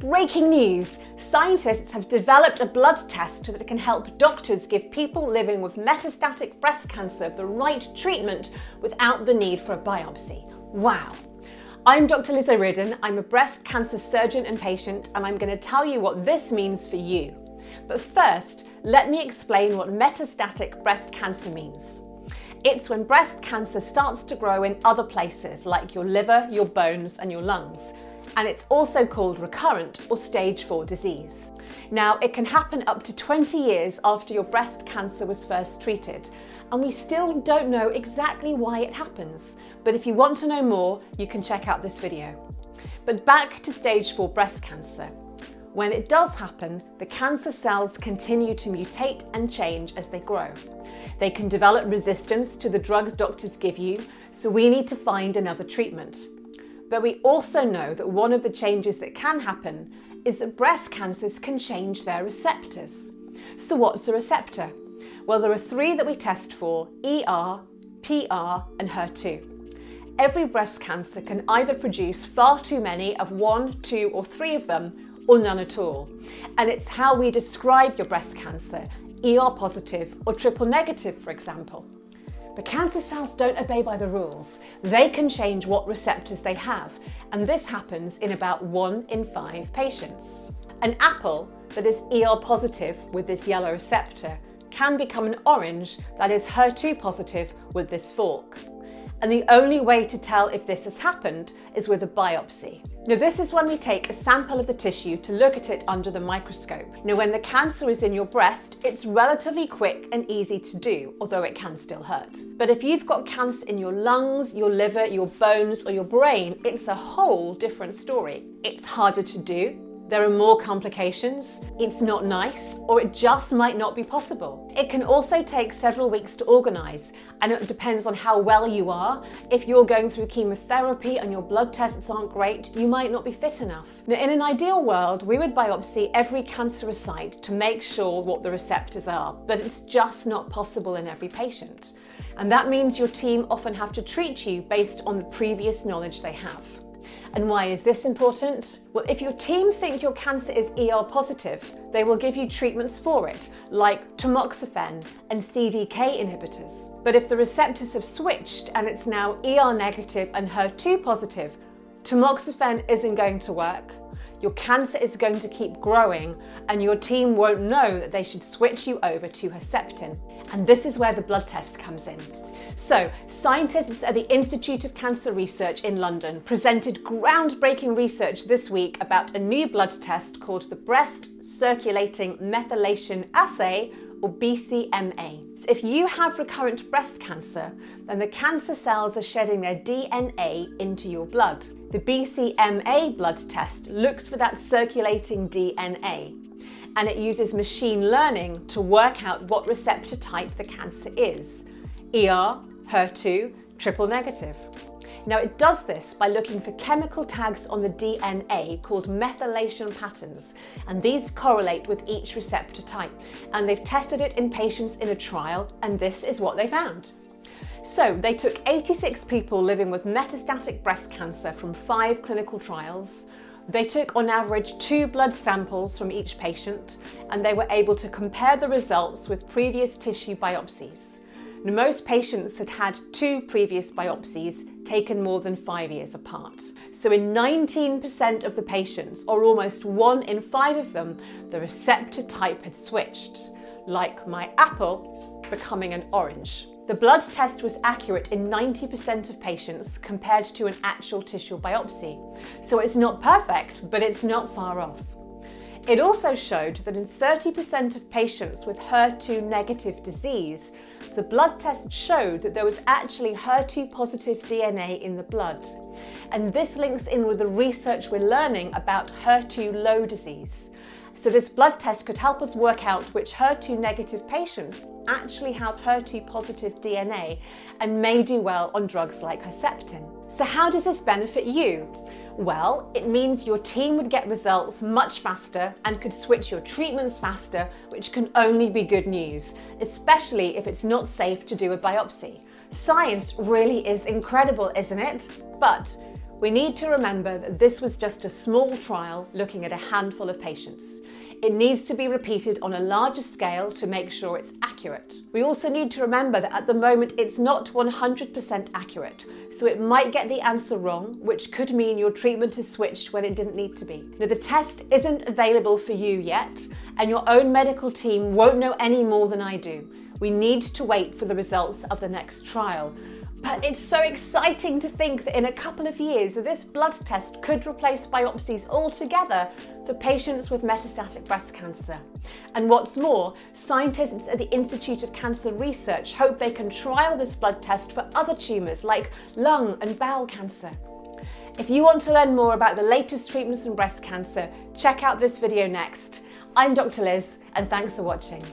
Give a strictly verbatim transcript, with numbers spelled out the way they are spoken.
Breaking news! Scientists have developed a blood test that can help doctors give people living with metastatic breast cancer the right treatment without the need for a biopsy. Wow! I'm Doctor Liz O'Riordan, I'm a breast cancer surgeon and patient, and I'm going to tell you what this means for you. But first, let me explain what metastatic breast cancer means. It's when breast cancer starts to grow in other places, like your liver, your bones, and your lungs. And it's also called recurrent or stage four disease. Now, it can happen up to twenty years after your breast cancer was first treated, and we still don't know exactly why it happens. But if you want to know more, you can check out this video. But back to stage four breast cancer. When it does happen, the cancer cells continue to mutate and change as they grow. They can develop resistance to the drugs doctors give you, so we need to find another treatment. But we also know that one of the changes that can happen is that breast cancers can change their receptors. So what's a receptor? Well, there are three that we test for: E R, P R and H E R two. Every breast cancer can either produce far too many of one, two or three of them, or none at all. And it's how we describe your breast cancer, E R positive or triple negative, for example. But cancer cells don't obey by the rules. They can change what receptors they have, and this happens in about one in five patients. An apple that is E R positive with this yellow receptor can become an orange that is H E R two positive with this fork. And the only way to tell if this has happened is with a biopsy. Now, this is when we take a sample of the tissue to look at it under the microscope. Now, when the cancer is in your breast, it's relatively quick and easy to do, although it can still hurt. But if you've got cancer in your lungs, your liver, your bones, or your brain, it's a whole different story. It's harder to do. There are more complications, it's not nice, or it just might not be possible. It can also take several weeks to organise, and it depends on how well you are. If you're going through chemotherapy and your blood tests aren't great, you might not be fit enough. Now, in an ideal world, we would biopsy every cancerous site to make sure what the receptors are, but it's just not possible in every patient. And that means your team often have to treat you based on the previous knowledge they have. And why is this important? Well, if your team think your cancer is E R positive, they will give you treatments for it, like tamoxifen and C D K inhibitors. But if the receptors have switched and it's now E R negative and H E R two positive, tamoxifen isn't going to work, your cancer is going to keep growing, and your team won't know that they should switch you over to Herceptin. And this is where the blood test comes in. So, scientists at the Institute of Cancer Research in London presented groundbreaking research this week about a new blood test called the Breast Circulating Methylation Assay, or B C M A. So if you have recurrent breast cancer, then the cancer cells are shedding their D N A into your blood. The B C M A blood test looks for that circulating D N A, and it uses machine learning to work out what receptor type the cancer is: E R, H E R two, triple negative. Now, it does this by looking for chemical tags on the D N A called methylation patterns, and these correlate with each receptor type. And they've tested it in patients in a trial, and this is what they found. So they took eighty-six people living with metastatic breast cancer from five clinical trials. They took on average two blood samples from each patient, and they were able to compare the results with previous tissue biopsies. Now, most patients had had two previous biopsies taken more than five years apart. So in nineteen percent of the patients, or almost one in five of them, the receptor type had switched, like my apple becoming an orange. The blood test was accurate in ninety percent of patients compared to an actual tissue biopsy. So it's not perfect, but it's not far off. It also showed that in thirty percent of patients with H E R two negative disease, the blood test showed that there was actually H E R two positive D N A in the blood. And this links in with the research we're learning about H E R two low disease. So this blood test could help us work out which H E R two negative patients actually have H E R two positive D N A and may do well on drugs like Herceptin. So how does this benefit you? Well, it means your team would get results much faster and could switch your treatments faster, which can only be good news, especially if it's not safe to do a biopsy. Science really is incredible, isn't it? But We need to remember that this was just a small trial looking at a handful of patients. It needs to be repeated on a larger scale to make sure it's accurate. We also need to remember that at the moment it's not one hundred percent accurate, so it might get the answer wrong, which could mean your treatment is switched when it didn't need to be. Now, the test isn't available for you yet, and your own medical team won't know any more than I do. We need to wait for the results of the next trial. But it's so exciting to think that in a couple of years, this blood test could replace biopsies altogether for patients with metastatic breast cancer. And what's more, scientists at the Institute of Cancer Research hope they can trial this blood test for other tumours like lung and bowel cancer. If you want to learn more about the latest treatments in breast cancer, check out this video next. I'm Doctor Liz, and thanks for watching.